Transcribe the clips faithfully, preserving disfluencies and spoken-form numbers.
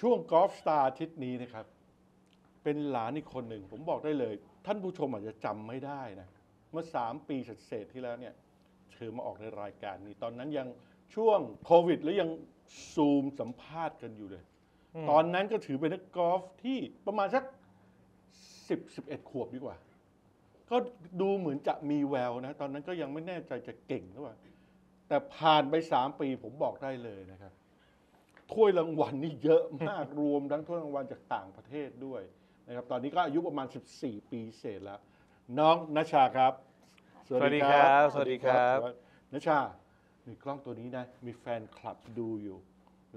ช่วงกอล์ฟสตาร์อาทิตย์นี้นะครับเป็นหลานอีกคนหนึ่งผมบอกได้เลยท่านผู้ชมอาจจะจำไม่ได้นะเมื่อสามปีเศษที่แล้วเนี่ยเธอมาออกในรายการนี้ตอนนั้นยังช่วงโควิดแล้วยังซูมสัมภาษณ์กันอยู่เลยตอนนั้นก็ถือเป็นนักกอล์ฟที่ประมาณสักสิบ สิบเอ็ดขวบดีกว่าก็ดูเหมือนจะมีแววนะตอนนั้นก็ยังไม่แน่ใจจะเก่งหรือเปล่าแต่ผ่านไปสามปีผมบอกได้เลยนะครับถ้วยรางวัลนี่เยอะมากรวมทั้งถ้วยรางวัลจากต่างประเทศด้วยนะครับตอนนี้ก็อายุประมาณสิบสี่ปีเศษแล้วน้องณชาครับสวัสดีครับสวัสดีครับณชามีกล้องตัวนี้นะมีแฟนคลับดูอยู่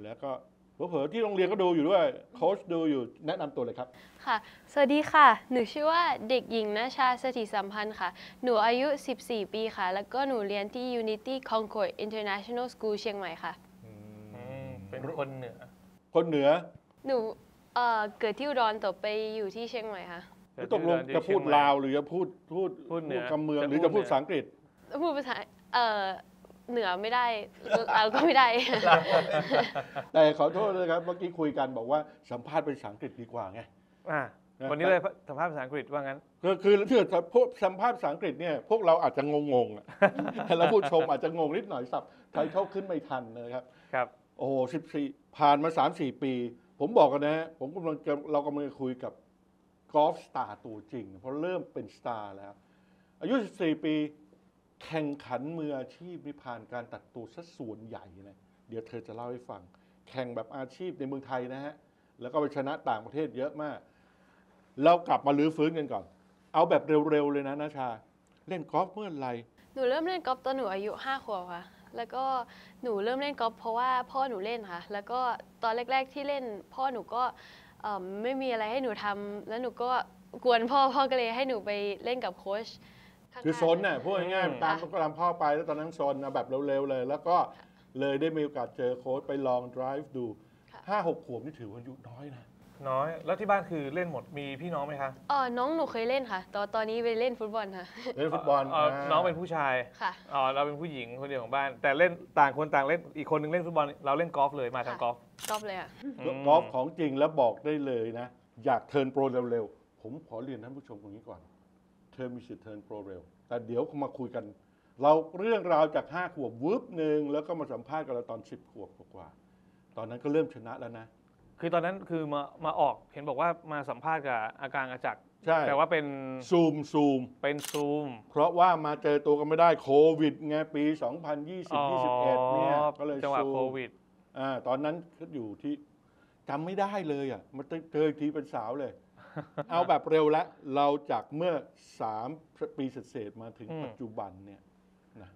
แล้วก็เผลอๆที่โรงเรียนก็ดูอยู่ด้วยโค้ชดูอยู่แนะนำตัวเลยครับค่ะสวัสดีค่ะหนูชื่อว่าเด็กหญิงณชาสถิสัมพันธ์ค่ะหนูอายุสิบสี่ปีค่ะแล้วก็หนูเรียนที่ Unity Concord International School เชียงใหม่ค่ะเป็นคนเหนือคนเหนือหนูเอ่อเกิดที่อุดรแต่ไปอยู่ที่เชียงใหม่ค่ะตกลงจะพูดลาวหรือจะพูดพูดพูดคำเมืองหรือจะพูดภาษาอังกฤษพูดภาษาเอ่อเหนือไม่ได้เราก็ไม่ได้แต่ขอโทษนะครับเมื่อกี้คุยกันบอกว่าสัมภาษณ์เป็นภาษาอังกฤษดีกว่าไงวันนี้เลยสัมภาษณ์ภาษาอังกฤษว่างั้นคือคือถ้าพวกสัมภาษณ์ภาษาอังกฤษเนี่ยพวกเราอาจจะงงๆแล้วผู้ชมอาจจะงงนิดหน่อยสับใครเข้าขึ้นไม่ทันนะครับครับโอ้สิบสี่ผ่านมา สาม สี่ ปีผมบอกกันนะผมกำลังเรากำลังคุยกับกอล์ฟสตาร์ตัวจริงเพราะเริ่มเป็นสตาร์แล้วอายุสิบสี่ปีแข่งขันมืออาชีพไม่ผ่านการตัดตัวซะส่วนใหญ่นะเดี๋ยวเธอจะเล่าให้ฟังแข่งแบบอาชีพในเมืองไทยนะฮะแล้วก็ไปชนะต่างประเทศเยอะมากเรากลับมาลื้อฟื้นกันก่อนเอาแบบเร็วๆเลยนะณชาเล่นกอล์ฟเมื่อไหร่หนูเริ่มเล่นกอล์ฟตอนหนูอายุห้าขวบค่ะแล้วก็หนูเริ่มเล่นกอล์ฟเพราะว่าพ่อหนูเล่นค่ะแล้วก็ตอนแรกๆที่เล่นพ่อหนูก็ไม่มีอะไรให้หนูทำแล้วหนูก็กวนพ่อพ่อก็เลยให้หนูไปเล่นกับโค้ชคือซนน่ะพูดง่ายๆตามก็ตามพ่อไปแล้วตอนนั้นซนนะแบบเร็วๆเลยแล้วก็เลยได้มีโอกาสเจอโค้ชไปลองไดรฟ์ดูห้าหกขวบนี่ถือว่าอายุน้อยนะน้อยแล้วที่บ้านคือเล่นหมดมีพี่น้องไหมคะอ๋อน้องหนูเคยเล่นค่ะตอนตอนนี้ไปเล่นฟุตบอลค่ะเล่นฟุตบอลน้องเป็นผู้ชายค่ะอ๋อเราเป็นผู้หญิงคนเดียวของบ้านแต่เล่นต่างคนต่างเล่นอีกคนนึงเล่นฟุตบอลเราเล่นกอล์ฟเลยมาทางกอล์ฟกอล์ฟเลยอ่ะกอล์ฟของจริงแล้วบอกได้เลยนะอยากเทิร์นโปรเร็วๆผมขอเรียนท่านผู้ชมตรงนี้ก่อนเธอมีสิทธิ์เทิร์นโปรเร็วแต่เดี๋ยวมาคุยกันเราเรื่องราวจากห้าขวบวืบหนึ่งแล้วก็มาสัมภาษณ์กันเราตอนสิบขวบกว่าตอนนั้นก็เริ่มชนะแล้วนะคือตอนนั้นคือมามาออกเห็นบอกว่ามาสัมภาษณ์กับอาการอาจักใช่แต่ว่าเป็นซูมซูมเป็นซูมเพราะว่ามาเจอตัวกันไม่ได้โควิดไงปีสองพันยี่สิบ ยี่สิบเอ็ดเนี่ยก็เลยจังหวะโควิดอ่าตอนนั้นก็อยู่ที่จำไม่ได้เลยอ่ะมาเจอทีเป็นสาวเลยเอาแบบเร็วละเราจากเมื่อสามปีเศษมาถึงปัจจุบันเนี่ยนะ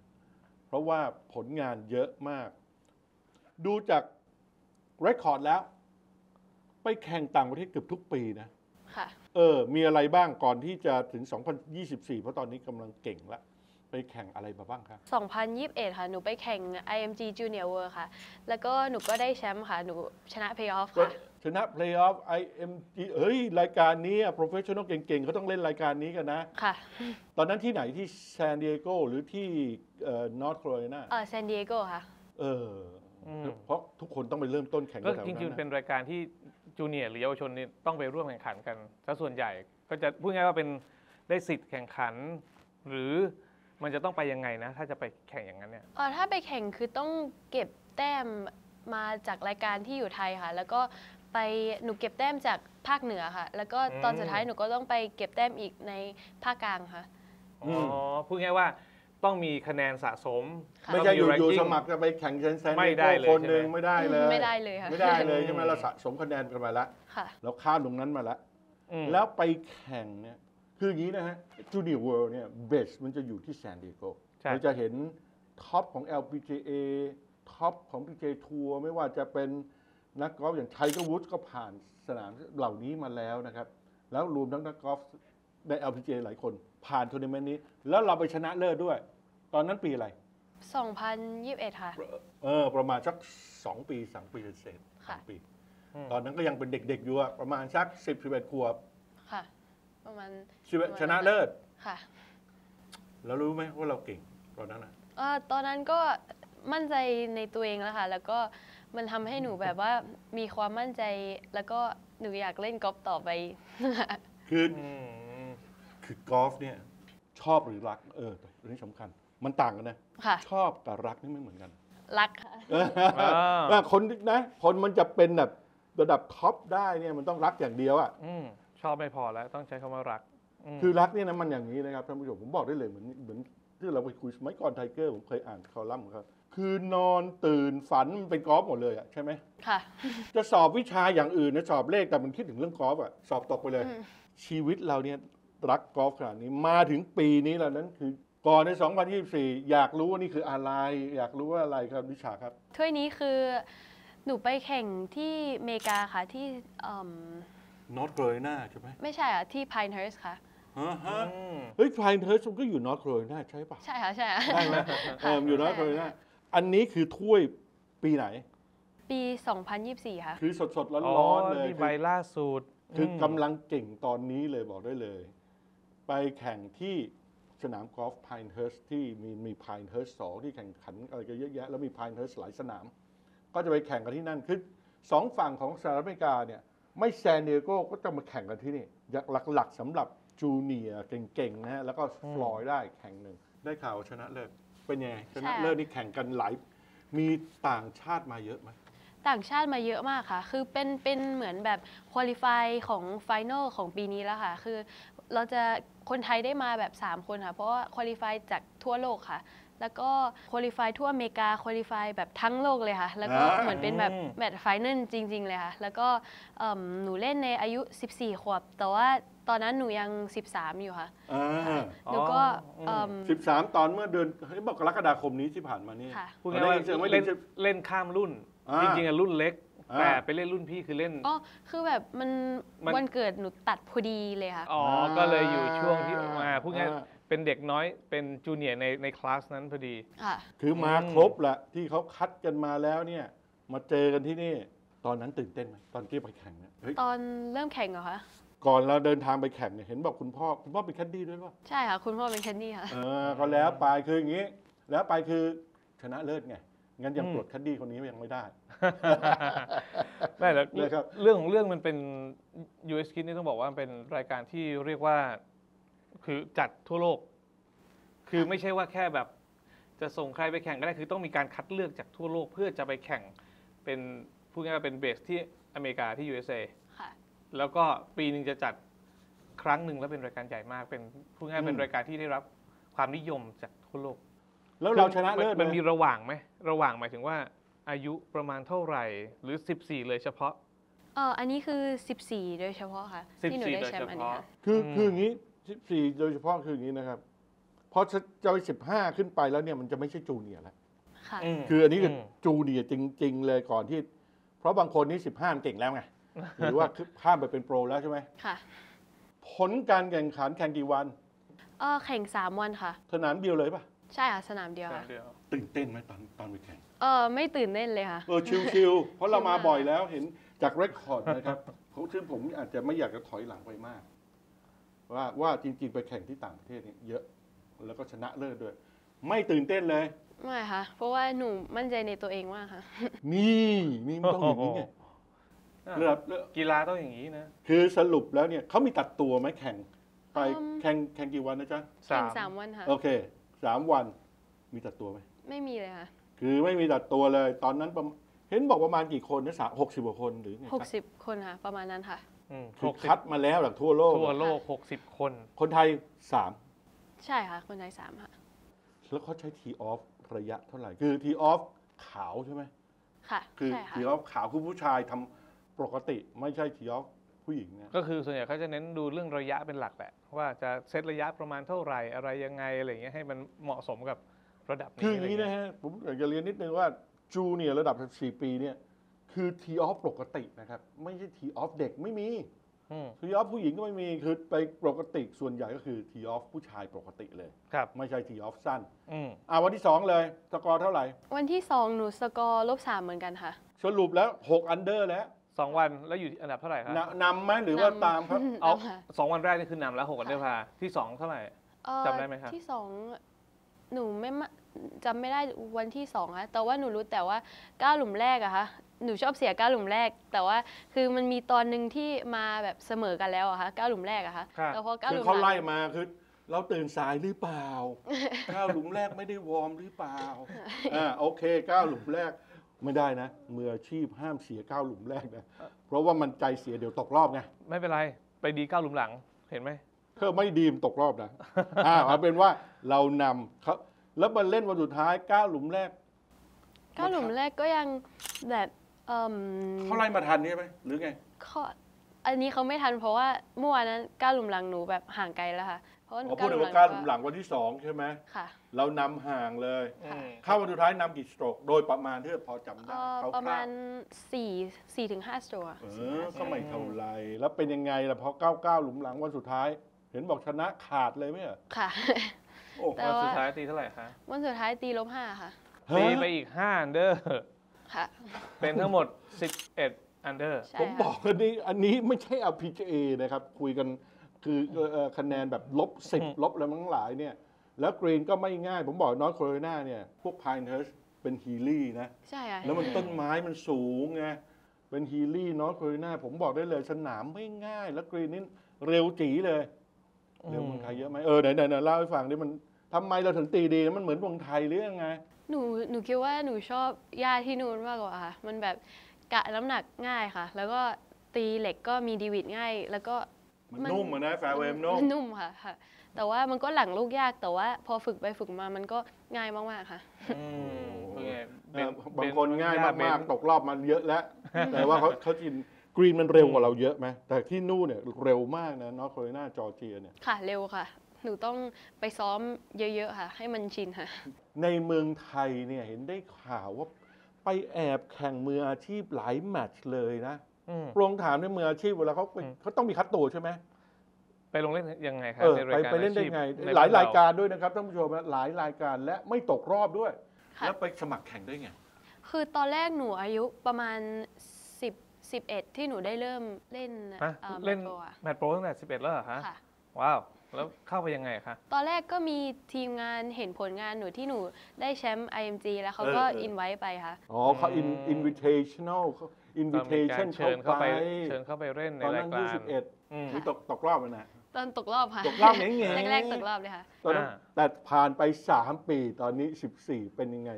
เพราะว่าผลงานเยอะมากดูจากเรคคอร์ดแล้วไปแข่งต่างประเทศเกือบทุกปีนะค่ะเออมีอะไรบ้างก่อนที่จะถึงสองพันยี่สิบสี่เพราะตอนนี้กำลังเก่งละไปแข่งอะไรมาบ้างคะสองพันยี่สิบเอ็ดค่ะหนูไปแข่ง ไอ เอ็ม จี Junior World ค่ะแล้วก็หนูก็ได้แชมป์ค่ะหนูชนะเพลย์ออฟค่ะชนะเพลย์ออฟ ไอ เอ็ม จี เฮ้ยรายการนี้โปรเฟสชั่นอลเก่งๆเขาต้องเล่นรายการนี้กันนะค่ะตอนนั้นที่ไหนที่ซานดิเอโกหรือที่นอร์ทแคโรไลนาเออซานดิเอโกค่ะเออเพราะทุกคนต้องไปเริ่มต้นแข่งกันแล้วจริงๆเป็นรายการที่จูเนียร์หรือเยาวชนนี่ต้องไปร่วมแข่งขันกันซะส่วนใหญ่ก็จะพูดง่ายว่าเป็นได้สิทธิ์แข่งขันหรือมันจะต้องไปยังไงนะถ้าจะไปแข่งอย่างนั้นเนี่ยอ๋อถ้าไปแข่งคือต้องเก็บแต้มมาจากรายการที่อยู่ไทยค่ะแล้วก็ไปหนูเก็บแต้มจากภาคเหนือค่ะแล้วก็ตอนสุดท้ายหนูก็ต้องไปเก็บแต้มอีกในภาคกลางค่ะอ๋อพูดง่ายว่าต้องมีคะแนนสะสมไม่ใช่อยู่ๆสมัครจะไปแข่งเซนเซนไม่ได้เลยคนหนึ่งไม่ได้เลยไม่ได้เลยค่ะไม่ได้เลยใช่ไหมเราสะสมคะแนนกันมาละเราข้ามตรงนั้นมาละแล้วไปแข่งเนี่ยคืออย่างนี้นะฮะจูเนียร์เวิลด์เนี่ยเบสมันจะอยู่ที่ซานดิเอโกเราจะเห็นท็อปของ แอล พี จี เอ ท็อปของ พี จี เอ ทัวร์ไม่ว่าจะเป็นนักกอล์ฟอย่างไทเกอร์วูดส์ก็ผ่านสนามเหล่านี้มาแล้วนะครับแล้วรวมทั้งนักกอล์ฟใน แอล พี จี เอ หลายคนผ่านทัวร์นาเมนต์นี้แล้วเราไปชนะเลิศด้วยตอนนั้นปีอะไรสองพันยี่สิบเอ็ดค่ะเออประมาณสักสองปีสามปีเศษค่ะปีตอนนั้นก็ยังเป็นเด็กๆอยู่อะประมาณสักสิบ สิบเอ็ดขวบค่ะประมาณชนะเลิศค่ะแล้วรู้ไหมว่าเราเก่งตอนนั้นอะตอนนั้นก็มั่นใจในตัวเองแล้วค่ะแล้วก็ มันทำให้หนูแบบว่ามีความมั่นใจแล้วก็หนูอยากเล่นกอล์ฟต่อไปคือคือกอล์ฟเนี่ยชอบหรือรักเออเรื่องนี้สำคัญมันต่างกันนะชอบแต่รักนี่ไม่เหมือนกันรักค่ะคนนะคนมันจะเป็นแบบระดับท็อปได้เนี่ยมันต้องรักอย่างเดียวอ่ะชอบไม่พอแล้วต้องใช้คำว่ารักคือรักเนี่ยนะมันอย่างนี้นะครับท่านผู้ชมผมบอกได้เลยเหมือนเหมือนที่เราไปคุยสมัยก่อนไทเกอร์ผมเคยอ่านคอลัมน์ของเขาคือนอนตื่นฝันมันเป็นกอล์ฟหมดเลยอ่ะใช่ไหมค่ะจะสอบวิชาอย่างอื่นนะสอบเลขแต่มันคิดถึงเรื่องกอล์ฟอ่ะสอบตกไปเลยชีวิตเราเนี่ยรักกอล์ฟขนาดนี้มาถึงปีนี้แล้วนั้นคือก่อนในสองพันยี่สิบสี่อยากรู้ว่านี่คืออะไรอยากรู้ว่าอะไรครับนิชาครับถ้วยนี้คือหนูไปแข่งที่อเมริกาค่ะที่นอร์ทแคโรไลนาใช่ไหมไม่ใช่อ่ะที่ Pinehurst ค่ะเฮ้ย Pinehurst มันก็อยู่นอร์ทแคโรไลนาใช่ปะใช่ค่ะใช่ค่ะใช่ไหมอยู่นอร์ทแคโรไลนาอันนี้คือถ้วยปีไหนปีสองพันยี่สิบสี่ค่ะคือสดๆร้อนๆเลยใบล่าสุดคือกำลังเก่งตอนนี้เลยบอกได้เลยไปแข่งที่สนามกอล์ฟ Pinehurst ที่มีมี Pinehurst สองที่แข่งขันอะไรกันเยอะแยะแล้วมี Pinehurst หลายสนามก็จะไปแข่งกันที่นั่นคือสองฝั่งของสหรัฐอเมริกาเนี่ยไม่ซานดิเอโกก็จะมาแข่งกันที่นี่หลักๆสำหรับจูเนียร์เก่งๆนะฮะแล้วก็ฟลอยด์ได้แข่งหนึ่งได้ข่าวชนะเลิศเป็นยังไงชนะเลิศนี่แข่งกันหลายมีต่างชาติมาเยอะไหมต่างชาติมาเยอะมากค่ะคือเป็นเป็นเหมือนแบบควอลิฟายของไฟนอลของปีนี้แล้วค่ะคือเราจะคนไทยได้มาแบบสามคนค่ะเพราะว่าควอลิฟายจากทั่วโลกค่ะแล้วก็ควอลิฟายทั่วอเมริกาควอลิฟายแบบทั้งโลกเลยค่ะแล้วก็เหมือนเป็นแบบแมตช์ไฟนอลจริงๆเลยค่ะแล้วก็หนูเล่นในอายุสิบสี่ขวบแต่ว่าตอนนั้นหนูยังสิบสามอยู่ค่ะหนูก็สิบสามตอนเมื่อเดือนกรกฎาคมนี้ที่ผ่านมานี่พูดง่ายๆเล่นข้ามรุ่นจริงๆรุ่นเล็กแต่ไปเล่นรุ่นพี่คือเล่นอ๋อคือแบบมันวันเกิดหนูตัดพอดีเลยค่ะอ๋อก็เลยอยู่ช่วงที่มาพูดง่ายเป็นเด็กน้อยเป็นจูเนียร์ในในคลาสนั้นพอดีคือมาครบละที่เขาคัดกันมาแล้วเนี่ยมาเจอกันที่นี่ตอนนั้นตื่นเต้นไหมตอนที่ไปแข่งเนี่ยตอนเริ่มแข่งเหรอคะก่อนเราเดินทางไปแข่งเนี่ยเห็นบอกคุณพ่อคุณพ่อเป็นแคดดี้ด้วยป่ะใช่ค่ะคุณพ่อเป็นแคดดี้ค่ะเออก็แล้วไปคืออย่างนี้แล้วไปคือชนะเลิศไงงั้นยังปลดแคดดี้คนนี้ยังไม่ได้ไม่แล้วเรื่องของเรื่องมันเป็น ยู เอส Quiz นี่ต้องบอกว่าเป็นรายการที่เรียกว่าคือจัดทั่วโลกคือไม่ใช่ว่าแค่แบบจะส่งใครไปแข่งก็ได้คือต้องมีการคัดเลือกจากทั่วโลกเพื่อจะไปแข่งเป็นพูดง่ายๆเป็นเบสที่อเมริกาที่ ยู เอส เอ แล้วก็ปีหนึ่งจะจัดครั้งหนึ่งแล้วเป็นรายการใหญ่มากเป็นพูดง่ายๆเป็นรายการที่ได้รับความนิยมจากทั่วโลกแล้วเราชนะเลิศมันมีระหว่างไหมระหว่างหมายถึงว่าอายุประมาณเท่าไหร่หรือสิบสี่เลยเฉพาะเอออันนี้คือสิบสี่โดยเฉพาะค่ะที่หนูได้แชมป์อันนี้คือคืออย่างนี้สิบสี่โดยเฉพาะคืออย่างนี้นะครับพอจะไปสิบห้าขึ้นไปแล้วเนี่ยมันจะไม่ใช่จูเนียร์แล้วคืออันนี้คือจูเนียร์จริงๆเลยก่อนที่เพราะบางคนนี่สิบห้าเก่งแล้วไงหรือว่าข้ามไปเป็นโปรแล้วใช่ไหมค่ะผลการแข่งขันแข่งกี่วันเออแข่งสามวันค่ะสนามเดียวเลยป่ะใช่ค่ะสนามเดียวตื่นเต้นไหมตอนตอนไปแข่งเออไม่ตื่นเต้นเลยค่ะเออชิลๆเพราะเรามาบ่อยแล้วเห็นจากเรคคอร์ดนะครับผมซึ่งผมอาจจะไม่อยากจะถอยหลังไปมากว่าว่าจริงๆไปแข่งที่ต่างประเทศนี่เยอะแล้วก็ชนะเลิศด้วยไม่ตื่นเต้นเลยไม่ค่ะเพราะว่าหนูมั่นใจในตัวเองมากค่ะนี่นี่มันต้องอย่างนี้ไงเรื่องกีฬาต้องอย่างนี้นะคือสรุปแล้วเนี่ยเขามีตัดตัวไหมแข่งไปแข่งแข่งกี่วันนะจ๊ะแข่งสามวันค่ะโอเคสามวันมีตัดตัวไหมไม่มีเลยค่ะคือไม่มีตัดตัวเลยตอนนั้นเห็นบอกประมาณกี่คนนะสามหกสิบกว่าคนหรือไงหกสิบคนค่ะประมาณนั้นค่ะคือคัดมาแล้วจากทั่วโลกทั่วโลกหกสิบคนคนไทยสามใช่ค่ะคนไทยสามค่ะแล้วเขาใช้ทีออฟระยะเท่าไหร่คือทีออฟขาวใช่ไหมค่ะคือทีออฟขาวคือผู้ชายทำปกติไม่ใช่ทีออฟผู้หญิงนะก็คือส่วนใหญ่เขาจะเน้นดูเรื่องระยะเป็นหลักแหละว่าจะเซตระยะประมาณเท่าไหร่อะไรยังไงอะไรอย่างเงี้ยให้มันเหมาะสมกับระดับนี้คืออย่างนี้นะฮะผมอยากจะเรียนนิดนึงว่าจูเนียร์ระดับสิบสี่ปีเนี่ยคือทีออฟปกตินะครับไม่ใช่ทีออฟเด็กไม่มีทีออฟผู้หญิงก็ไม่มีคือไปปกติส่วนใหญ่ก็คือทีออฟผู้ชายปกติเลยครับไม่ใช่ทีออฟสั้นอ่าวันที่สองเลยสกอร์เท่าไหร่วันที่สองหนูสกอร์ลบสามเหมือนกันค่ะสรุปแล้วหกอันเดอร์แล้วสองวันแล้วอยู่อันดับเท่าไหร่ครับนำไหมหรือว่าตามครับเอาสองวันแรกนี่คือนำแล้วหกอันเดอร์พาที่สองเท่าไหร่จำได้ไหมครับที่สองหนูไม่ จำไม่ได้วันที่สองอะแต่ว่าหนูรู้แต่ว่าก้าวหลุมแรกอะค่ะหนูชอบเสียก้าวหลุมแรกแต่ว่าคือมันมีตอนหนึ่งที่มาแบบเสมอกันแล้วอะค่ะก้าวหลุมแรกอะค่ะแต่พอก้าวหลุมเขาไล่มาคือเราตื่นสายหรือเปล่าก้าวหลุมแรกไม่ได้วอร์มหรือเปล่าอ่าโอเคก้าวหลุมแรกไม่ได้นะมืออาชีพห้ามเสียก้าวหลุมแรกนะเพราะว่ามันใจเสียเดี๋ยวตกรอบไงไม่เป็นไรไปดีก้าวหลุมหลังเห็นไหมเธอไม่ดีมตกรอบนะอ่าเอาเป็นว่าเรานำเขาแล้วมาเล่นวันสุดท้ายก้าวหลุมแรกก้าวหลุมแรกก็ยังแบบเขาไล่มาทันใช่ไหมหรือไงอันนี้เขาไม่ทันเพราะว่าเมื่อวานนั้นก้าวหลุมหลังหนูแบบห่างไกลแล้วค่ะเพราะว่าพูดถึงว่าก้าวหลุมหลังวันที่สองใช่ไหมค่ะเรานำห่างเลยเข้าวันสุดท้ายนำกี่สโตรกโดยประมาณเท่าพอจำได้ประมาณสี่สี่ถึงห้าสโตรกก็ไม่เท่าไรแล้วเป็นยังไงล่ะพอก้าวก้าวหลุมหลังวันสุดท้ายเห็นบอกชนะขาดเลยไหมค่ะวันสุดท้ายตีเท่าไหร่คะวันสุดท้ายตีลบห้าค่ะตีไปอีกห้าอันเดอร์ค่ะเป็นทั้งหมดสิบเอ็ดอันเดอร์ผมบอกอันนี้อันนี้ไม่ใช่ แอล พี จี เอ นะครับคุยกันคือคะแนนแบบลบสิบลบอะไรทั้งหลายเนี่ยแล้วกรีนก็ไม่ง่ายผมบอกนอร์ทแคโรไลนาเนี่ยพวก Pinehurst เป็นฮีลี่นะใช่แล้วมันต้นไม้มันสูงไงเป็นฮีลี่นอร์ทแคโรไลนาผมบอกได้เลยสนามไม่ง่ายแล้วกรีนนี่เร็วจี๋เลยเรื่องเมืองไทยเยอะไหมเออไหนไหนเล่าให้ฟังดิมันทำไมเราถึงตีดีมันเหมือนเมืองไทยหรือยังไงหนูหนูคิดว่าหนูชอบหญ้าที่นู่นมากกว่าค่ะมันแบบกะน้ำหนักง่ายค่ะแล้วก็ตีเหล็กก็มีดีวิดง่ายแล้วก็มันนุ่มนะแฟร์เวย์นุ่มนุ่มค่ะค่ะแต่ว่ามันก็หลังลูกยากแต่ว่าพอฝึกไปฝึกมามันก็ง่ายมากๆค่ะบางคนง่ายมากๆตกรอบมันเยอะแล้วแต่ว่าเขาเขากินกรีนมันเร็วกว่าเราเยอะไหมแต่ที่นู่นเนี่ยเร็วมากนะนอร์ทแคโรไลนาจอร์เจียเนี่ยค่ะเร็วค่ะหนูต้องไปซ้อมเยอะๆค่ะให้มันชินค่ะในเมืองไทยเนี่ยเห็นได้ข่าวว่าไปแอบแข่งมืออาชีพหลายแมตช์เลยนะลงถามในมืออาชีพเวลาเขาเขาต้องมีคัดตัวใช่ไหมไปลงเล่นยังไงครับในรายการไปเล่นได้ไงหลายรายการด้วยนะครับท่านผู้ชมหลายรายการและไม่ตกรอบด้วยแล้วไปสมัครแข่งได้ไงคือตอนแรกหนูอายุประมาณสิบเอ็ดที่หนูได้เริ่มเล่นเล่นแมตช์โปรตั้งแต่สิบเอ็ดแล้วเหรอคะว้าวแล้วเข้าไปยังไงคะตอนแรกก็มีทีมงานเห็นผลงานหนูที่หนูได้แชมป์ ไอ เอ็ม จี แล้วเขาก็อินไว้ไปค่ะอ๋อเขา invitational invitation เชิญเข้าไปเชิญเข้าไปเล่นในรายการยี่สิบเอ็ดคือตกตกรอบเลยนะตอนตกรอบค่ะตกรอบเงี้ยแรกๆตกรอบเลยค่ะตอนนั้นแต่ผ่านไปสามปีตอนนี้สิบสี่เป็นยังไง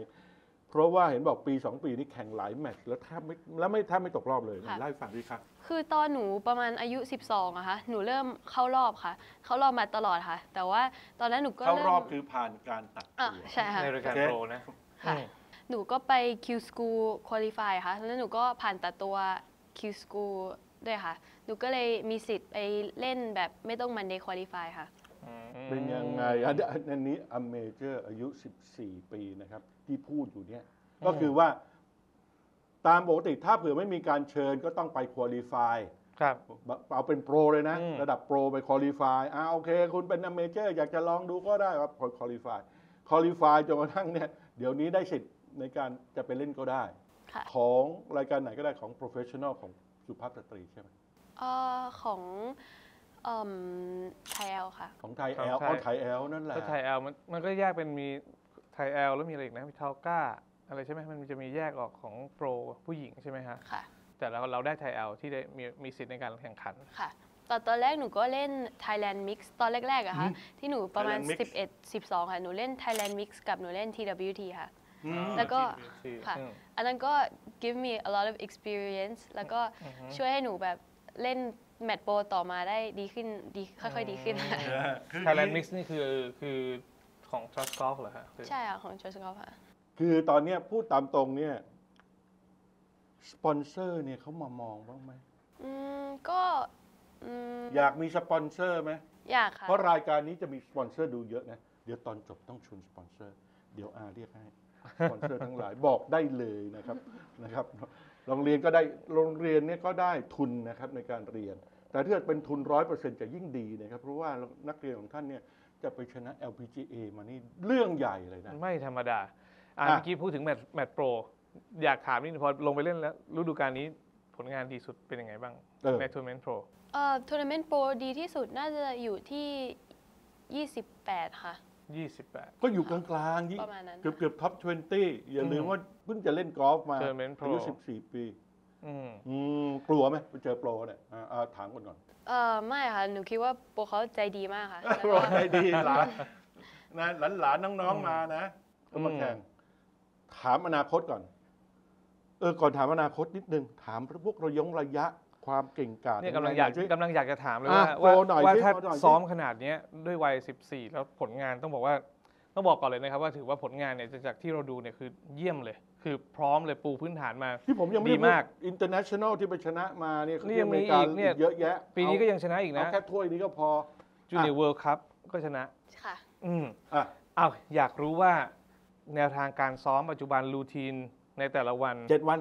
เพราะว่าเห็นบอกปีสองปีนี้แข่งหลายแมตช์แล้วแทบไม่แล้วไม่แทบไม่ตกรอบเลยไล่ฟังดีครับคือตอนหนูประมาณอายุสิบสองอะค่ะหนูเริ่มเข้ารอบค่ะเข้ารอบมาตลอดค่ะแต่ว่าตอนนั้นหนูก็เข้ารอบคือผ่านการตัดตัวใช่ค่ะในรายการโปรนะค่ะหนูก็ไป Q School Qualify ค่ะแล้วหนูก็ผ่านตัดตัว Q School ด้วยค่ะหนูก็เลยมีสิทธิ์ไปเล่นแบบไม่ต้อง Monday Qualify ค่ะเป็นยังไงอันนี้อเมเจอร์อายุสิบสี่ปีนะครับที่พูดอยู่เนี่ยก็คือว่าตามปกติถ้าเผื่อไม่มีการเชิญก็ต้องไปควอลิฟายเอาเป็นโปรเลยนะระดับโปรไปควอลิฟายอ่าโอเคคุณเป็นอเมเจอร์อยากจะลองดูก็ได้ครับควอลิฟายควอลิฟายจนกระทั่งเนี่ยเดี๋ยวนี้ได้สิทธิ์ในการจะไปเล่นก็ได้ของรายการไหนก็ได้ของโปรเฟชชั่นอลของสุภาพสตรีใช่ไหมของไทยแอลค่ะของไทยแอลอ๋อไทยแอลนั่นแหละไทยแอลมันมันก็แยกเป็นมีไทยแอลแล้วมีอะไรอีกนะมีทาวก้าอะไรใช่ไหมมันจะมีแยกออกของโปรผู้หญิงใช่ไหมคะค่ะแต่เราเราได้ไทยแอลที่ได้มีมีสิทธิ์ในการแข่งขันค่ะตอนตอนแรกหนูก็เล่น Thailand Mix ตอนแรกๆอะค่ะที่หนูประมาณสิบเอ็ด สิบสองค่ะหนูเล่น Thailand Mix กับหนูเล่น ที ดับเบิลยู ที ค่ะแล้วก็ค่ะอันนั้นก็ give me a lot of experience แล้วก็ช่วยให้หนูแบบเล่นแมตช์โปรต่อมาได้ดีขึ้นดีค่อยๆดีขึ้นไทยแลนด์มิกซ์นี่คือคือของทรัสกอฟเหรอฮะใช่ค่ะของทรัสกอฟค่ะคือตอนนี้พูดตามตรงเนี่ยสปอนเซอร์เนี่ยเขามามองบ้างไหมอืมก็อยากมีสปอนเซอร์ไหมอยากค่ะเพราะรายการนี้จะมีสปอนเซอร์ดูเยอะนะเดี๋ยวตอนจบต้องชวนสปอนเซอร์เดี๋ยวอาเรียกให้สปอนเซอร์ทั้งหลายบอกได้เลยนะครับนะครับโรงเรียนก็ได้โรงเรียนเนี่ยก็ได้ทุนนะครับในการเรียนแต่ถ้าเป็นทุน หนึ่งร้อยเปอร์เซ็นต์ จะยิ่งดีนะครับเพราะว่านักเรียนของท่านเนี่ยจะไปชนะ แอล พี จี เอ มานี่เรื่องใหญ่เลยนะไม่ธรรมดาอ่ะเมื่อกี้พูดถึงแมตช์แมตช์โปรอยากถามนิดนึงพอลงไปเล่นแล้วฤดูกาลนี้ผลงานดีสุดเป็นยังไงบ้างในทัวร์นาเมนต์โปรเอ่อทัวร์นาเมนต์โปรดีที่สุดน่าจะอยู่ที่ยี่สิบแปดค่ะ ยี่สิบแปดก็อยู่กลางๆประมาณนั้นเกือบๆท็อปยี่สิบอย่าลืมว่าเพิ่งจะเล่นกอล์ฟมาอายุสิบสี่ปีกลัวไหมไปเจอโปรเนี่ยถามก่อนก่อนเออไม่ค่ะหนูคิดว่าโปรเขาใจดีมากค่ะโปรใจดีหลานนะหลานน้องๆมานะก็มาแข่งถามอนาคตก่อนเออก่อนถามอนาคตนิดนึงถามพวกระยงระยะความเก่งกาจเนี่ยกำลังอยากกำลังอยากจะถามเลยว่าว่าถ้าซ้อมขนาดนี้ด้วยวัยสิบสี่แล้วผลงานต้องบอกว่าต้องบอกก่อนเลยนะครับว่าถือว่าผลงานเนี่ยจากที่เราดูเนี่ยคือเยี่ยมเลยคือพร้อมเลยปูพื้นฐานมาที่ผมยังไม่มากอินเตอร์เนชั่นแนลที่ไปชนะมาเนี่ยนี่ยังมีอีกเนี่ยเยอะแยะปีนี้ก็ยังชนะอีกนะแค่ถ้วยนี้ก็พอจูเนียร์เวิลด์คัพก็ชนะค่ะอืมอ่ะอ้าวอยากรู้ว่าแนวทางการซ้อมปัจจุบันรูทีนในแต่ละวันเจ็ดวัน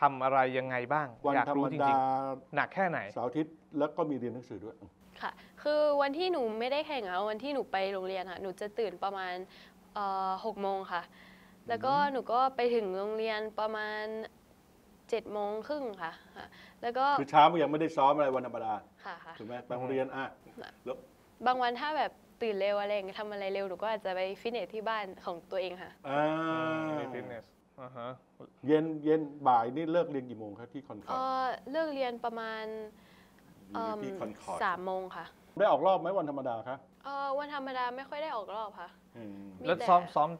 ทำอะไรยังไงบ้างอยากรู้จริงๆหนักแค่ไหนเสาร์อาทิตย์แล้วก็มีเรียนหนังสือด้วยค่ะคือวันที่หนูไม่ได้แข่งอะวันที่หนูไปโรงเรียนค่ะหนูจะตื่นประมาณหกโมงค่ะแล้วก็หนูก็ไปถึงโรงเรียนประมาณเจ็ดโมงครึ่งค่ะแล้วก็คือเช้ามันยังไม่ได้ซ้อมอะไรวันธรรมดาค่ะถูกไหมไปโรงเรียนอ่ะแล้วบางวันถ้าแบบตื่นเร็วอะไรอย่างเงี้ยทำอะไรเร็วหนูก็อาจจะไปฟิตเนสที่บ้านของตัวเองค่ะอ่าฟิตเนสเย็นเย็นบ่ายนี่เลิกเรียนกี่โมงครับที่คอนคอร์ดเลิกเรียนประมาณสามโมงค่ะได้ออกรอบไหมวันธรรมดาคะวันธรรมดาไม่ค่อยได้ออกรอบค่ะแล้วซ้อมซ้อม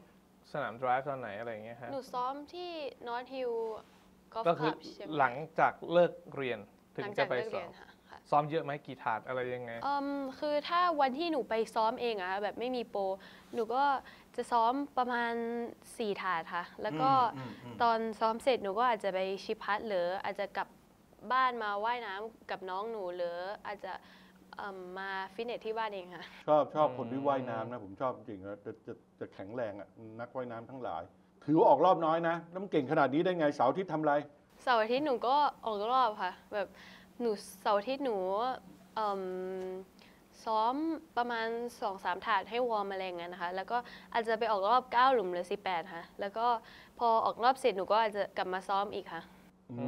สนามดริฟท์ตอนไหนอะไรอย่างเงี้ยฮะหนูซ้อมที่นอร์ทฮิลล์กอล์ฟคลับหลังจากเลิกเรียนถึงจะไปซ้อมซ้อมเยอะไหมกี่ถาดอะไรยังไงคือถ้าวันที่หนูไปซ้อมเองอะแบบไม่มีโปรหนูก็จะซ้อมประมาณสี่ถาดค่ะแล้วก็ตอนซ้อมเสร็จหนูก็อาจจะไปชิพัทหรืออาจจะกลับบ้านมาว่ายน้ำกับน้องหนูหรืออาจจะมาฟิตเนสที่บ้านเองค่ะชอบชอบคนที่ว่ายน้ำนะผมชอบจริงนะจะจะจะแข็งแรงอะนักว่ายน้ำทั้งหลายถือว่าออกรอบน้อยนะน้ำเก่งขนาดนี้ได้ไงเสาร์อาทิตย์ทำไรเสาร์อาทิตย์หนูก็ออกรอบค่ะแบบหนูเสาร์อาทิตย์หนูซ้อมประมาณ สองสาม ถาดให้วอร์มอะไรอย่างเงี้ยนะคะแล้วก็อาจจะไปออกรอบเก้าหลุมหรือสิบแปดค่ะแล้วก็พอออกรอบเสร็จหนูก็อาจจะกลับมาซ้อมอีกค่ะอื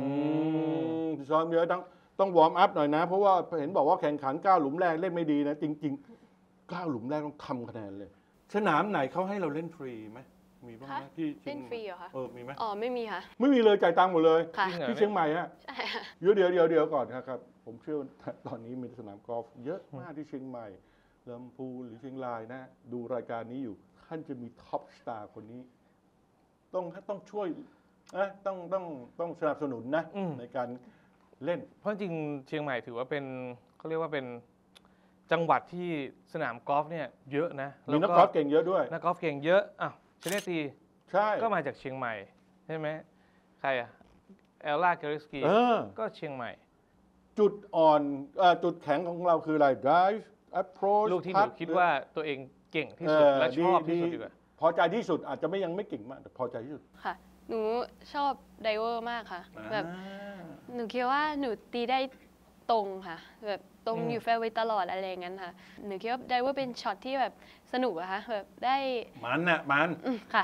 มซ้อมเยอะต้องต้องวอร์มอัพหน่อยนะเพราะว่าเห็นบอกว่าแข่งขันเก้าหลุมแรกเล่นไม่ดีนะจริงๆเก้าหลุมแรกต้องทำคะแนนเลยสนามไหนเขาให้เราเล่นฟรีไหมมีบ้างไหมที่เล่นฟรีเหรอคะเออมีไหมอ๋อไม่มีค่ะไม่มีเลยจ่ายตังค์หมดเลยที่เชียงใหม่ฮะใช่ค่ะเดี๋ยวเดี๋ยวเดี๋ยวเดี๋ยวก่อนครับผมเชื่อตอนนี้มีสนามกอล์ฟเยอะมากที่เชียงใหม่ลำพูนหรือเชียงรายนะดูรายการนี้อยู่ท่านจะมีท็อปสตาร์คนนี้ต้องต้องช่วยนะต้องต้องต้องสนับสนุนนะในการเล่นเพราะจริงเชียงใหม่ถือว่าเป็นเขาเรียกว่าเป็นจังหวัดที่สนามกอล์ฟเนี่ยเยอะนะมีนักกอล์ฟเก่งเยอะด้วยนักกอล์ฟเก่งเยอะอ่ะเชนเนตีใช่ก็มาจากเชียงใหม่ใช่ไหมใครอะเอลล่าเกริสกีก็เชียงใหม่จุดอ่อนจุดแข็งของเราคืออะไร drive approach ลูกที่หนูคิดว่าตัวเองเก่งที่สุดและชอบที่สุดดีกว่าพอใจที่สุดอาจจะไม่ยังไม่เก่งมากแต่พอใจที่สุดค่ะหนูชอบไดเวอร์มากค่ะแบบหนูคิดว่าหนูตีได้ตรงค่ะแบบตรงอยู่แฟร์เวย์ตลอดอะไรอย่างนั้นค่ะหนูคิดว่าไดเวอร์เป็นช็อตที่แบบสนุกอะค่ะแบบได้มันอะมันค่ะ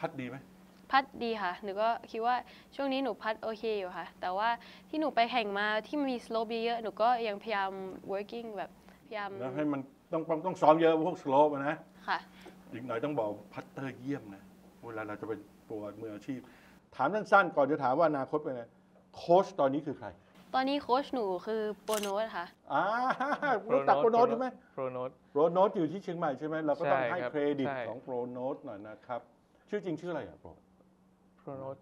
พัดดีไหมพัดดีค่ะหนูก็คิดว่าช่วงนี้หนูพัดโอเคอยู่ค่ะแต่ว่าที่หนูไปแข่งมาที่มีสโลปเยอะหนูก็ยังพยายาม working แบบพยายามแล้วให้มันต้องต้องซ้อมเยอะพวกสโลปนะค่ะอีกหน่อยต้องบอกพัตเตอร์เยี่ยมนะเวลาเราจะเป็นโปรมืออาชีพถามสั้นๆก่อนจะถามว่าอนาคตเป็นไงโค้ชตอนนี้คือใครตอนนี้โค้ชหนูคือโปรโนสค่ะอ่ารู้จักโปรโนสใช่ไหมโปรโนสโปรโนสอยู่ที่เชียงใหม่ใช่ไหมเราก็ต้องให้เครดิตของโปรโนสหน่อยนะครับชื่อจริงชื่ออะไรอ่ะโปรโปรโนส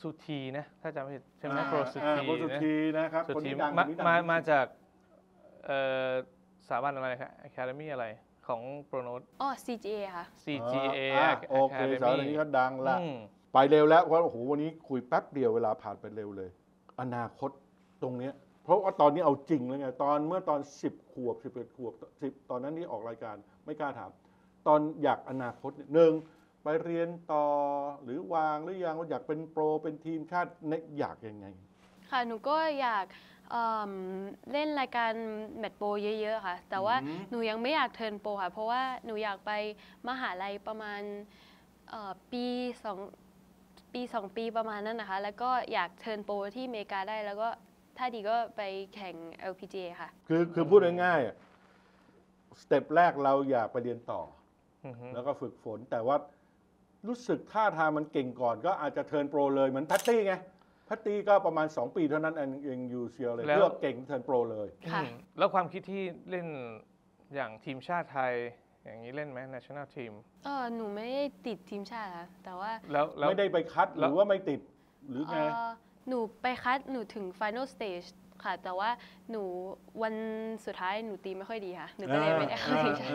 สุธีนะถ้าจำไม่ผิดใช่ไหมโปรสุธีนะครับคนดังมามาจากสถาบันอะไรครับ Academy อะไรของโปรโนสอ๋อ ซี จี เอ ค่ะ ซี จี เอ โอเคสถาบันนี้ก็ดังละไปเร็วแล้วเพราะโอ้โหวันนี้คุยแป๊บเดียวเวลาผ่านไปเร็วเลยอนาคตตรงนี้เพราะว่าตอนนี้เอาจริงเลยไงตอนเมื่อตอนสิบขวบสิบเอ็ดขวบสิบตอนนั้นนี่ออกรายการไม่กล้าถามตอนอยากอนาคตหนึ่งไปเรียนต่อหรือวางหรือยังว่าอยากเป็นโปรเป็นทีมชาติอยากยังไงค่ะหนูก็อยากเล่นรายการแมตช์โปรเยอะๆค่ะแต่ว่าหนูยังไม่อยากเทิร์นโปรค่ะเพราะว่าหนูอยากไปมหาลัยประมาณปีสองปีสองปีประมาณนั้นนะคะแล้วก็อยากเทิร์นโปรที่อเมริกาได้แล้วก็ถ้าดีก็ไปแข่ง แอล พี จี เอ ค่ะคือคือพูดง่ายๆ สเต็ปแรกเราอยากไปเรียนต่อ mm-hmm. แล้วก็ฝึกฝนแต่ว่ารู้สึกท่าทางมันเก่งก่อนก็อาจจะเทิร์นโปรเลยเหมือนพัตตี้ไงพัตตี้ก็ประมาณสองปีเท่านั้นเองอยู่เซียเลยเลือกเก่งเทิร์นโปรเลยแล้วความคิดที่เล่นอย่างทีมชาติไทยอย่างนี้เล่นไหม national team เออหนูไม่ได้ติดทีมชาติค่ะแต่ว่าไม่ได้ไปคัดหรือว่าไม่ติดหรือไงหนูไปคัดหนูถึง final stage ค่ะแต่ว่าหนูวันสุดท้ายหนูตีไม่ค่อยดีค่ะหนูก็เลยไม่ได้เข้าทีมชาติ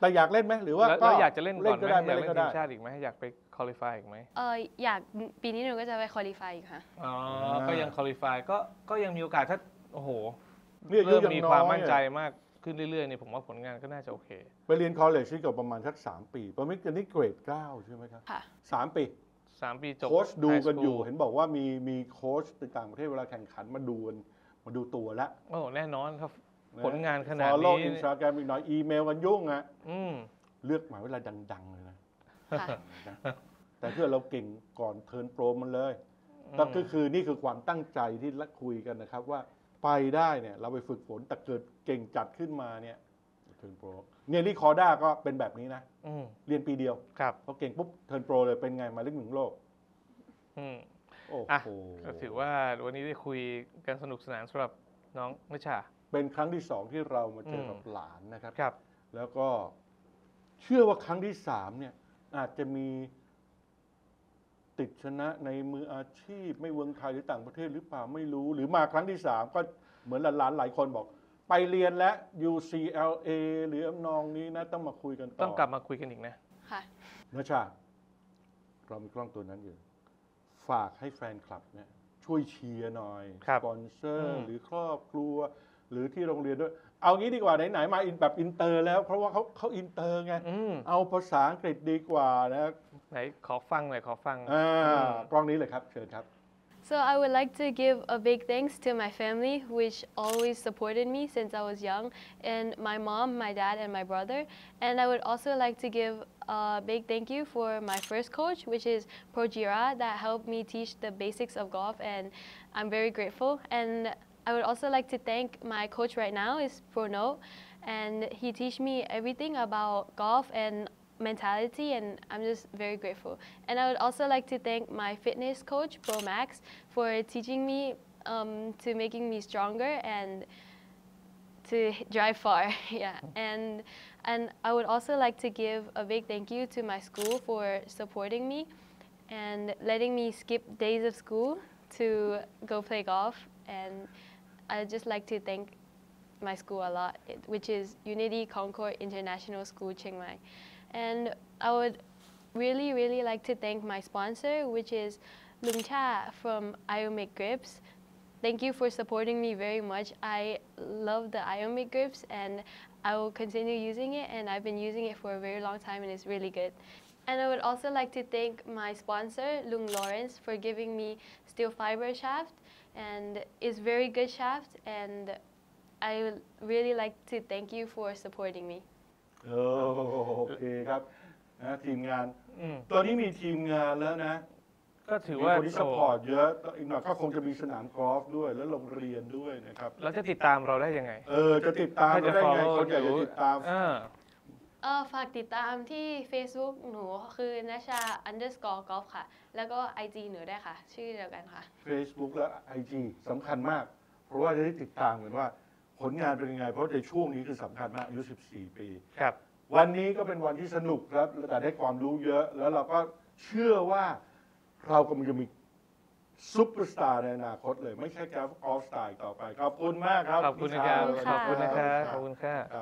แต่อยากเล่นไหมหรือว่าก็อยากจะเล่นก่อนไหมอยากเล่นทีมชาติอีกไหมอยากไป qualify อีกไหมเอออยากปีนี้หนูก็จะไป qualify อีกค่ะอ๋อก็ยัง qualify ก็ก็ยังมีโอกาสถ้าโอ้โหเริ่มมีความมั่นใจมากขึ้นเรื่อยๆเนี่ยผมว่าผลงานก็น่าจะโอเคไปเรียนคอลเลจนี่ก็ประมาณสักสามปีประมาณนี้เกรดเก้าใช่ไหมครับค่ะสามปีสามปีจบโค้ชดูกันอยู่เห็นบอกว่ามีมีโค้ชต่างประเทศเวลาแข่งขันมาดูมาดูตัวละโอ้แน่นอนครับผลงานขนาดนี้ follow Instagram อีกหน่อยอีเมลกันยุ่งอ่ะอืมเลือกหมายเวลาดังๆเลยนะแต่เพื่อเราเก่งก่อนเทิร์นโปรมันเลยก็คือนี่คือความตั้งใจที่เราคุยกันนะครับว่าไปได้เนี่ยเราไปฝึกฝนแต่เกิดเก่งจัดขึ้นมาเนี่ยเทิร์นโปรเนี่ยรีคอร์ด้าก็เป็นแบบนี้นะเรียนปีเดียวพอเก่งปุ๊บเทิร์นโปรเลยเป็นไงมาเล่นหนึ่งโลกโอ้โหถือว่าวันนี้ได้คุยกันสนุกสนานสำหรับน้องนิชาเป็นครั้งที่สองที่เรามาเจอกับหลานนะครับแล้วก็เชื่อว่าครั้งที่สามเนี่ยอาจจะมีติดชนะในมืออาชีพไม่เวิร์งไทยหรือต่างประเทศหรือเปล่าไม่รู้หรือมาครั้งที่สามก็เหมือนหลานๆหลายคนบอกไปเรียนและ ยู ซี แอล เอ หรืออำนองนี้นะต้องมาคุยกันต่อต้องกลับมาคุยกันอีกนะค่ะนะชาเรามีกล้องตัวนั้นอยู่ฝากให้แฟนคลับเนี่ยช่วยเชียร์หน่อยสปอนเซอร์หรือครอบครัวหรือที่โรงเรียนด้วยเอางี้ดีกว่าไหนๆมาอินแบบอินเตอร์แล้วเพราะว่าเขาเขาอินเตอร์ไงเอาภาษาอังกฤษดีกว่านะไหนขอฟังหน่อยขอฟังอ่ากล้องนี้เลยครับเชิญครับ So I would like to give a big thanks to my family which always supported me since I was young and my mom, my dad and my brother and I would also like to give a big thank you for my first coach which is Projira that helped me teach the basics of golf and I'm very grateful and I would also like to thank my coach right now is Prono and he teach me everything about golf and mentality and I'm just very grateful. And I would also like to thank my fitness coach Pro Max for teaching me um, to making me stronger and to drive far. yeah. And and I would also like to give a big thank you to my school for supporting me and letting me skip days of school to go play golf and I just like to thank my school a lot, which is Unity Concord International School, Chiang Mai. And I would really, really like to thank my sponsor, which is Lung Cha from Iomic Grips. Thank you for supporting me very much. I love the Iomic Grips, and I will continue using it, and I've been using it for a very long time, and it's really good. And I would also like to thank my sponsor, Lung Lawrence, for giving me Steel Fiber shaft.And it's very good shaft, and I would really like to thank you for supporting me. โอเคครับนะทีมงานตอนนี้มีทีมงานแล้วนะก็ถือว่ามีคนที่ซัพพอร์ตเยอะอีกหน่อยก็คงจะมีสนามกอล์ฟด้วยและโรงเรียนด้วยนะครับแล้วจะติดตามเราได้ยังไงเออจะติดตามเราได้ยังไงคนอยากจะติดตามเออฝากติดตามที่ Facebook หนูคือ nasha underscore golf ค่ะแล้วก็ ไอ จี หนูได้ค่ะชื่อเดียวกันค่ะ Facebook และ ไอ จี สำคัญมากเพราะว่าจะได้ติดตามกันว่าผลงานเป็นยังไงเพราะในช่วงนี้คือสำคัญมากอายุสิบสี่ปีครับวันนี้ก็เป็นวันที่สนุกครับแต่ได้ความรู้เยอะแล้วเราก็เชื่อว่าเรากำลังจะมีซุปเปอร์สตาร์ในอนาคตเลยไม่ใช่แค่กอล์ฟสตาร์ต่อไปขอบคุณมากครับขอบคุณนะครับขอบคุณนะครับขอบคุณค่ะ